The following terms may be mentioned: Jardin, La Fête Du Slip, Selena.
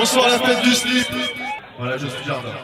Bonsoir la fête du slip. Voilà, je suis Jardin.